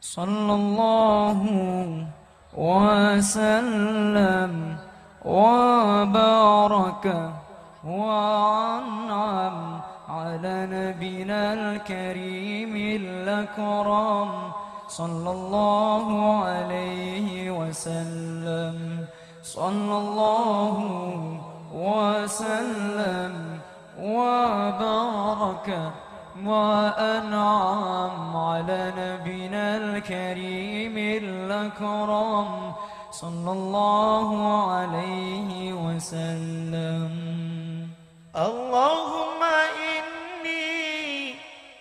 Sholallahu Wasallam wa baraka wa an'am ala nabina al-karimil akram sallallahu alaihi wasallam. Sallallahu wasallam wa baraka wa an'am ala nabina al-karimil akram sallallahu alaihi wasallam. Allahumma inni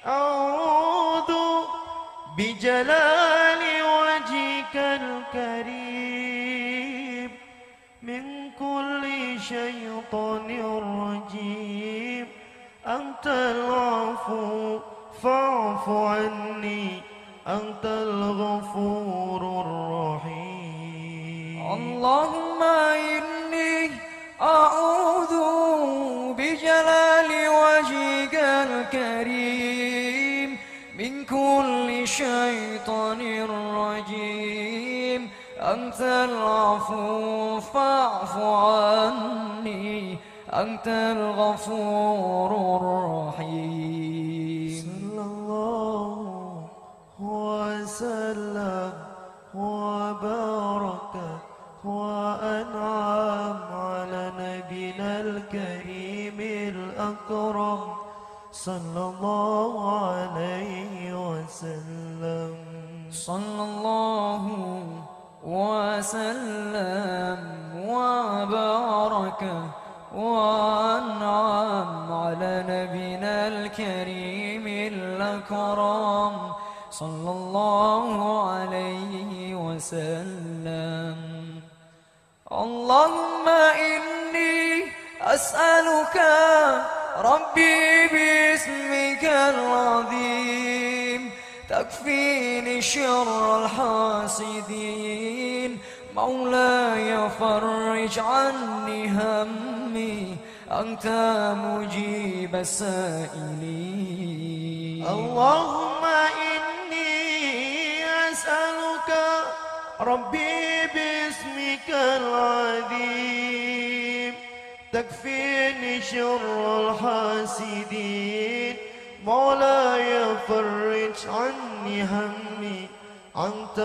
a'udhu bijalali wajhikal karim min kulli syaitanir rajim. Antal afu fa'fu anni, antal ghafurur rahim. Allahumma inni a'udhu bijalali wajhikal karim min kulli syaitanir rajim. Antal afu fa'fu anni, Antal Ghafurur Rahim. Sallallahu wasallam wa baraka wa an'am ala nabina al-karimil akram sallallahu alaihi wasallam. Sallallahu wasallam wa baraka وأنعم على نبينا الكريم الأكرم صلى الله عليه وسلم. اللهم إني أسألك ربي باسمك العظيم تكفيني شر الحاسدين مولاي فرج عني همي أنت مجيب السائلين. اللهم إني أسألك ربي باسمك العظيم تكفيني شر الحاسدين مولاي فرج عني همي أنت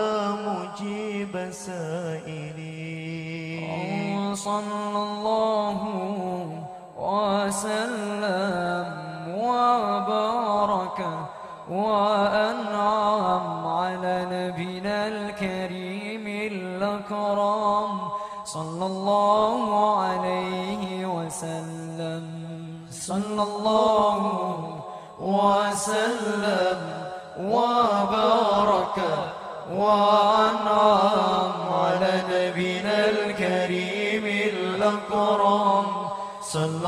مجيب السائلين. صلى الله وسلم وبارك وأنعم على نبينا الكريم الأكرم صلى الله عليه وسلم. صلى الله وسلم وبارك وأنعم على نبينا الكريم الأكرم صلى